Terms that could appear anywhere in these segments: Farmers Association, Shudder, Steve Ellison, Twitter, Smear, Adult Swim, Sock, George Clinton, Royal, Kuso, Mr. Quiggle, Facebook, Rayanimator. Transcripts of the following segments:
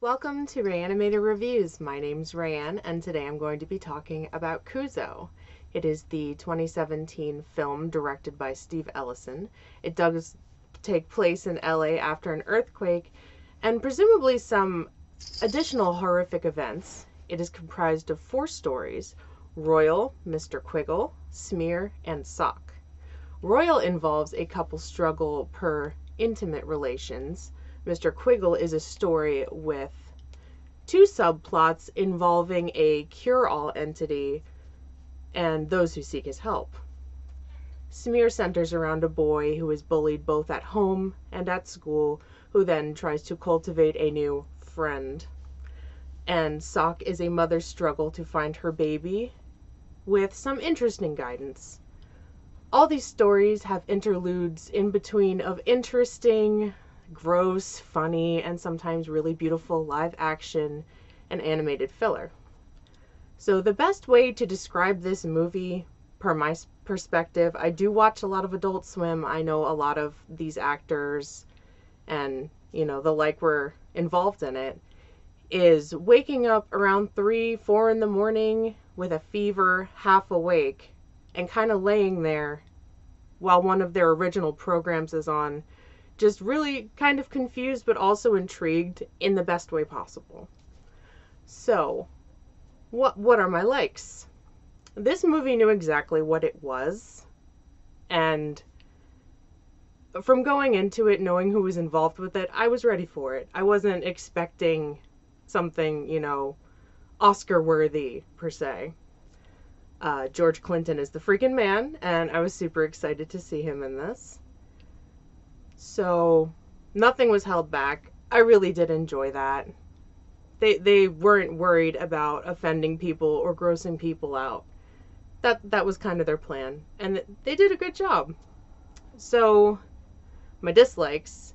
Welcome to Rayanimator Reviews. My name's Rayan, and today I'm going to be talking about Kuso. It is the 2017 film directed by Steve Ellison. It does take place in LA after an earthquake and presumably some additional horrific events. It is comprised of 4 stories: Royal, Mr. Quiggle, Smear, and Sock. Royal involves a couple's struggle per intimate relations. Mr. Quiggle is a story with 2 subplots involving a cure-all entity and those who seek his help. Smear centers around a boy who is bullied both at home and at school, who then tries to cultivate a new friend. And Sock is a mother's struggle to find her baby with some interesting guidance. All these stories have interludes in between of interesting, gross, funny, and sometimes really beautiful live action and animated filler. So the best way to describe this movie, per my perspective, I do watch a lot of Adult Swim. I know a lot of these actors and, you know, the like were involved in it, is waking up around 3-4 in the morning with a fever, half awake, and kind of laying there while one of their original programs is on, just really kind of confused, but also intrigued in the best way possible. So, what are my likes? This movie knew exactly what it was, and from going into it, knowing who was involved with it, I was ready for it. I wasn't expecting something, you know, Oscar-worthy, per se. George Clinton is the freaking man, and I was super excited to see him in this. So nothing was held back. I really did enjoy that. They weren't worried about offending people or grossing people out. That was kind of their plan, and they did a good job. So my dislikes: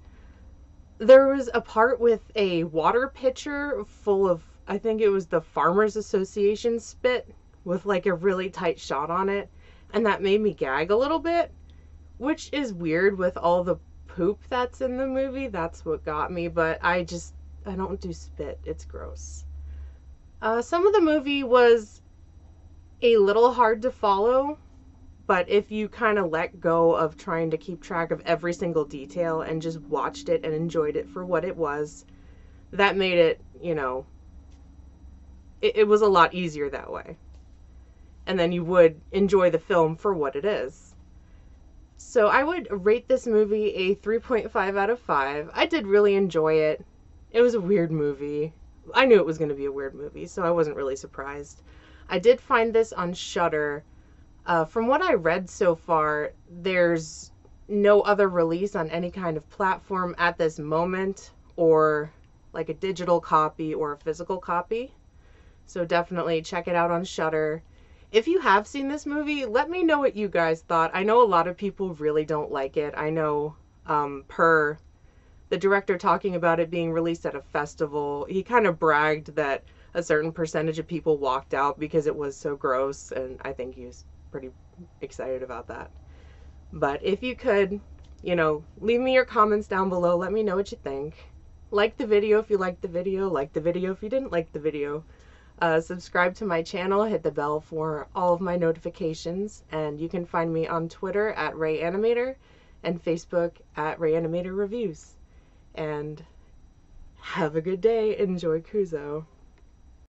there was a part with a water pitcher full of, I think it was the Farmers Association spit, with like a really tight shot on it, and that made me gag a little bit, which is weird with all the poop that's in the movie. That's what got me, but I don't do spit. It's gross. Some of the movie was a little hard to follow, but if you kind of let go of trying to keep track of every single detail and just watched it and enjoyed it for what it was, that made it, you know, it was a lot easier that way. And then you would enjoy the film for what it is. So I would rate this movie a 3.5 out of 5. I did really enjoy it. It was a weird movie. I knew it was going to be a weird movie, so I wasn't really surprised. I did find this on Shudder. From what I read so far, there's no other release on any kind of platform at this moment, or like a digital copy or a physical copy. So definitely check it out on Shudder. If you have seen this movie, let me know what you guys thought. I know a lot of people really don't like it. I know per the director talking about it being released at a festival, he kind of bragged that a certain percentage of people walked out because it was so gross, and I think he was pretty excited about that. But if you could, you know, leave me your comments down below. Let me know what you think. Like the video if you liked the video. Like the video if you didn't like the video. Subscribe to my channel, hit the bell for all of my notifications, and you can find me on Twitter at Rayanimator and Facebook at Rayanimator Reviews. And have a good day. Enjoy Kuso.